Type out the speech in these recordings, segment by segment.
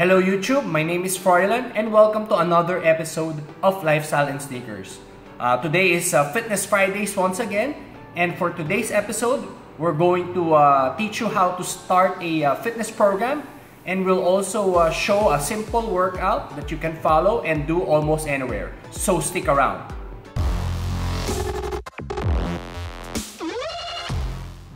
Hello YouTube, my name is Froilan and welcome to another episode of Lifestyle and Sneakers. Today is Fitness Fridays once again, and for today's episode, we're going to teach you how to start a fitness program, and we'll also show a simple workout that you can follow and do almost anywhere. So stick around.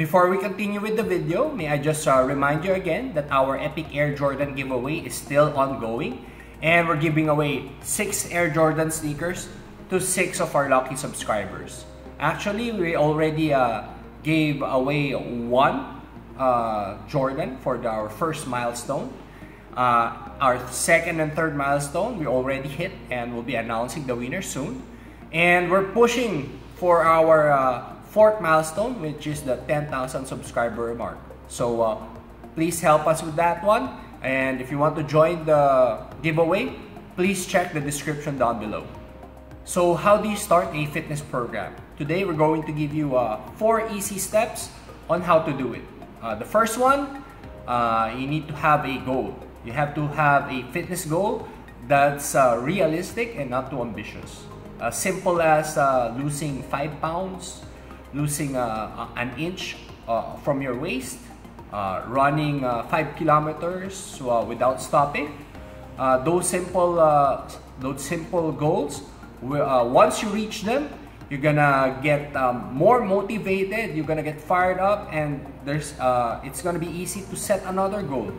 Before we continue with the video, may I just remind you again that our Epic Air Jordan giveaway is still ongoing, and we're giving away 6 Air Jordan sneakers to 6 of our lucky subscribers. Actually, we already gave away one Jordan for our first milestone. Our second and third milestone we already hit, and we'll be announcing the winner soon. And we're pushing for our fourth milestone, which is the 10,000 subscriber mark. So please help us with that one, and if you want to join the giveaway, please check the description down below. So how do you start a fitness program? Today we're going to give you 4 easy steps on how to do it. The first one, you need to have a goal. You have to have a fitness goal that's realistic and not too ambitious. As simple as losing 5 pounds, losing an inch from your waist, running 5 kilometers without stopping. Those simple goals, once you reach them, you're gonna get more motivated, you're gonna get fired up, and there's it's gonna be easy to set another goal.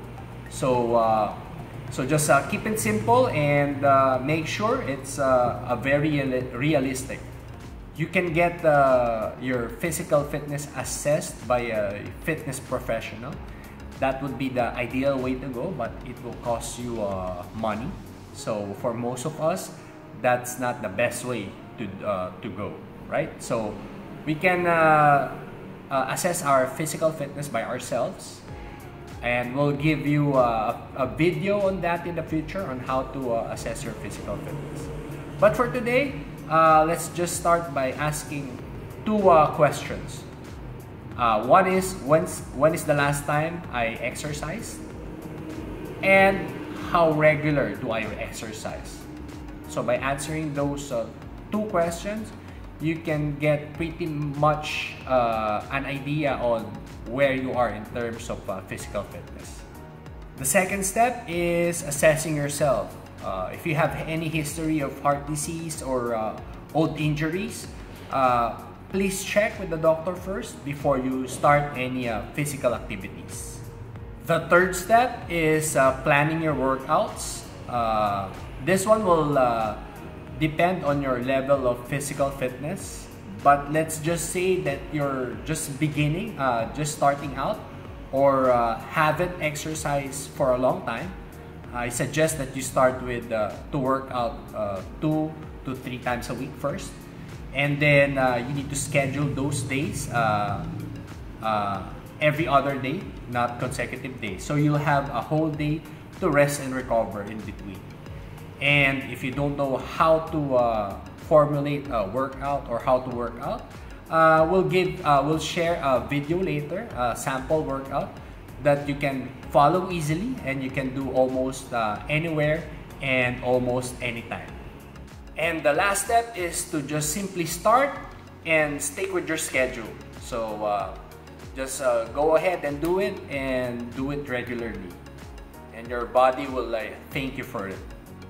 So just keep it simple and make sure it's a very realistic. You can get your physical fitness assessed by a fitness professional. That would be the ideal way to go, but it will cost you money. So for most of us, that's not the best way to go, right? So we can assess our physical fitness by ourselves, and we'll give you a video on that in the future on how to assess your physical fitness. But for today, let's just start by asking 2 questions. One is, when is the last time I exercised? And how regular do I exercise? So by answering those 2 questions, you can get pretty much an idea on where you are in terms of physical fitness. The second step is assessing yourself. If you have any history of heart disease or old injuries, please check with the doctor first before you start any physical activities. The third step is planning your workouts. This one will depend on your level of physical fitness, but let's just say that you're just beginning, just starting out, or haven't exercised for a long time. I suggest that you start with to work out 2 to 3 times a week first, and then you need to schedule those days every other day, not consecutive days. So you'll have a whole day to rest and recover in between. And if you don't know how to formulate a workout or how to work out, we'll share a video later, a sample workout that you can follow easily and you can do almost anywhere and almost anytime. And the last step is to just simply start and stick with your schedule. So just go ahead and do it, and do it regularly, and your body will thank you for it.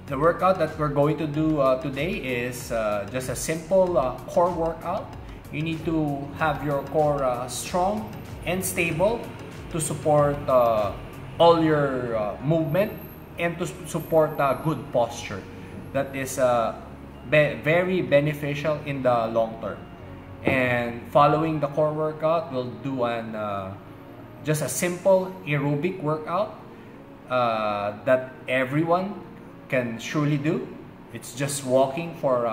The workout that we're going to do today is just a simple core workout. You need to have your core strong and stable to support all your movement and to support good posture. That is very beneficial in the long term. And following the core workout, we'll do an just a simple aerobic workout that everyone can surely do. It's just walking for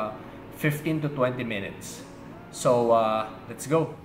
15 to 20 minutes. So let's go.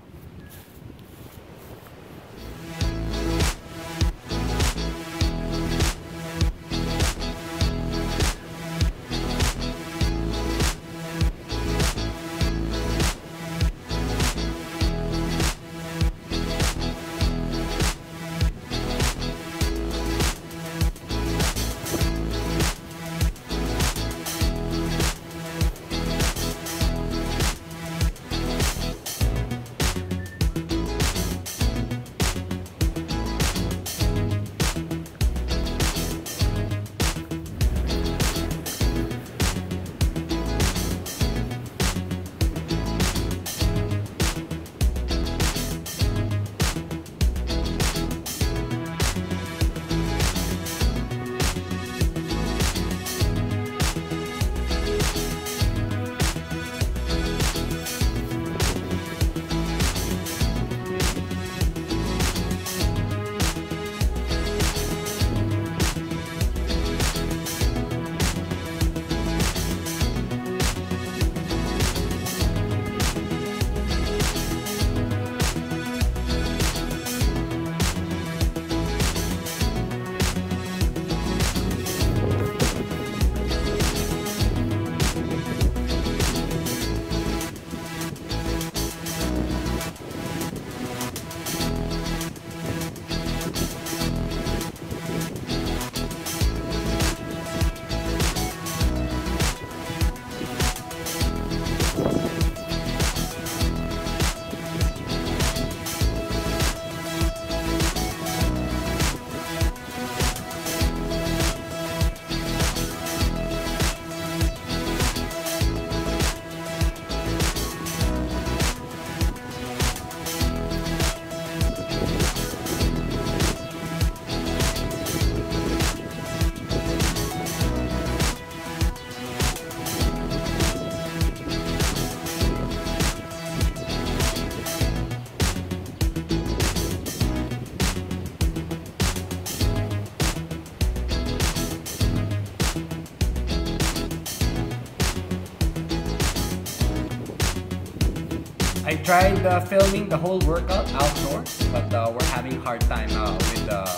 I tried filming the whole workout outdoors, but we're having a hard time with the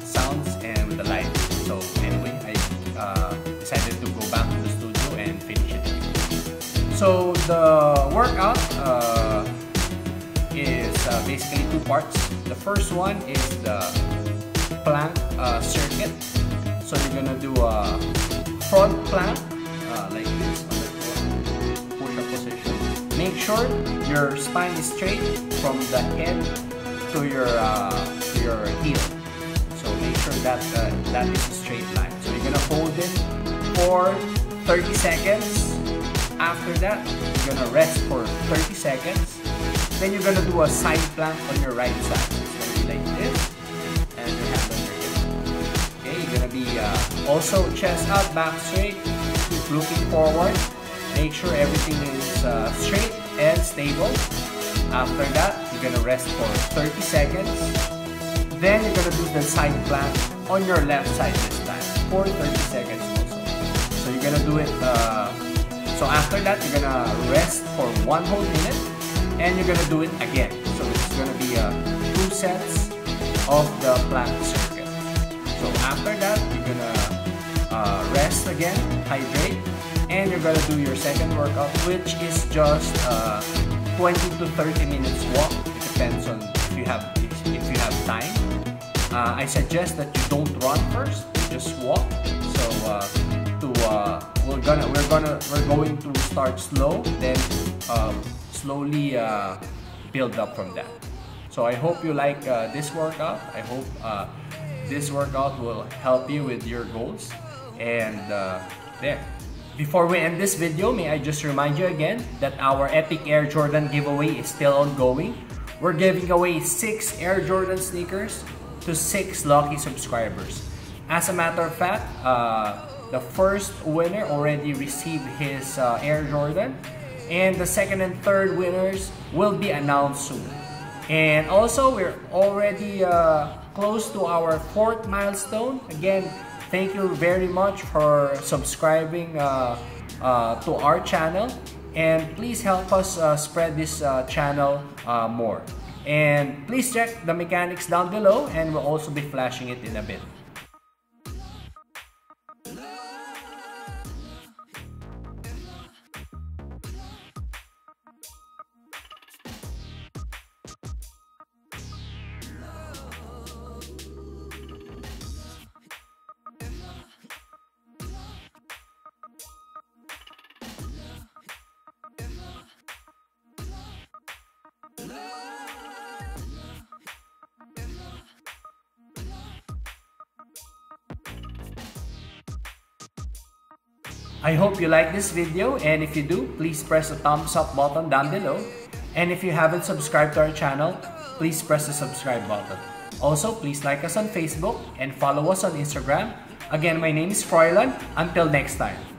sounds and with the lights. So anyway, I decided to go back to the studio and finish it. So the workout is basically two parts. The first one is the plank circuit. So you're gonna do a front plank like this on the floor, push-up position. Make sure your spine is straight from the head to your heel. So make sure that that is a straight line. So you're gonna hold it for 30 seconds. After that, you're gonna rest for 30 seconds. Then you're gonna do a side plank on your right side. It's gonna be like this, and your hand on your hip. Okay, you're gonna be also chest up, back straight. Keep looking forward. Make sure everything is straight and stable. After that, you're gonna rest for 30 seconds. Then you're gonna do the side plank on your left side this time for 30 seconds also. So you're gonna do it. So after that, you're gonna rest for 1 whole minute. And you're gonna do it again. So it's gonna be 2 sets of the plank circuit. So after that, you're gonna rest again, hydrate, and you're gonna do your second workout, which is just 20 to 30 minutes walk. It depends on if you have time. I suggest that you don't run first, you just walk. So we're going to start slow, then slowly build up from that. So I hope you like this workout. I hope this workout will help you with your goals. And there. Before we end this video, may I just remind you again that our Epic Air Jordan giveaway is still ongoing. We're giving away 6 Air Jordan sneakers to 6 lucky subscribers. As a matter of fact, the first winner already received his Air Jordan. And the second and third winners will be announced soon. And also, we're already close to our 4th milestone. Again, thank you very much for subscribing to our channel. And please help us spread this channel more. And please check the mechanics down below, and we'll also be flashing it in a bit. I hope you like this video, and if you do, please press the thumbs up button down below. And if you haven't subscribed to our channel, please press the subscribe button. Also, please like us on Facebook and follow us on Instagram. Again, my name is Froilan. Until next time.